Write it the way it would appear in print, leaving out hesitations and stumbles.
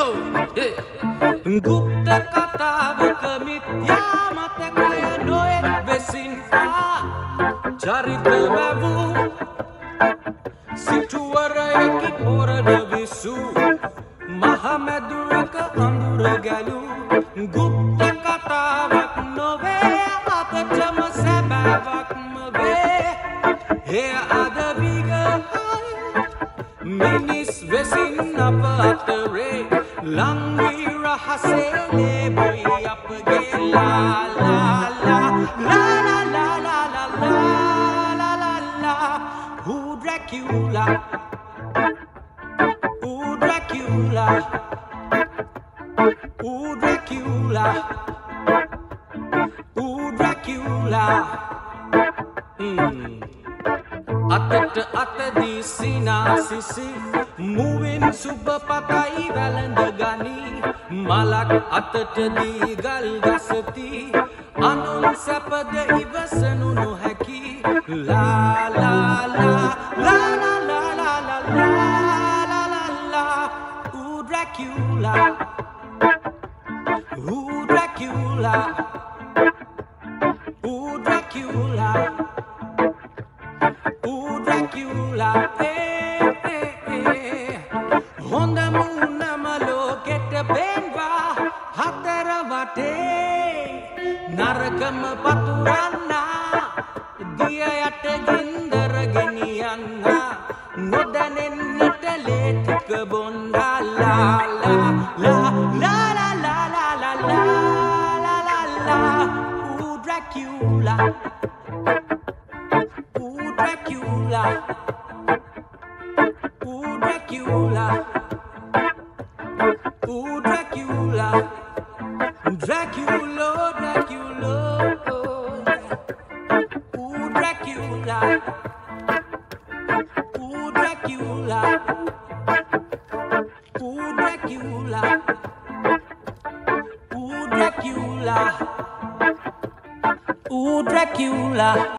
go. Gupta kata bukamidya mate kaya noet vesinfa charita mavu situara ekipora devisu mahameduraka andura galu gupta kata vak nove mate chama sabavak mbe he adaviga minis vesin apatre langi rahase leboi apge la la la la la la la la la la la. Ooh Dracula, ooh Dracula, ooh Dracula. Atat atadi sina sisi moving suba patai valandagani malak atat di galgasati anun sapad ivasanu no haki la la la la la la la la la la la. Ooh Dracula, ooh Dracula, ooh Dracula. Ooh Dracula, eh, eh, eh. Honda muna malo get a benva, hataravate, narakam paturana, diayat gindaraginiana, nodanen nitalet kabunda la la la la la la la la la la la. Ooh Dracula. Ooh Dracula, ooh Dracula, Dracula, Dracula, ooh Dracula, ooh Dracula, ooh Dracula, ooh Dracula, ooh Dracula.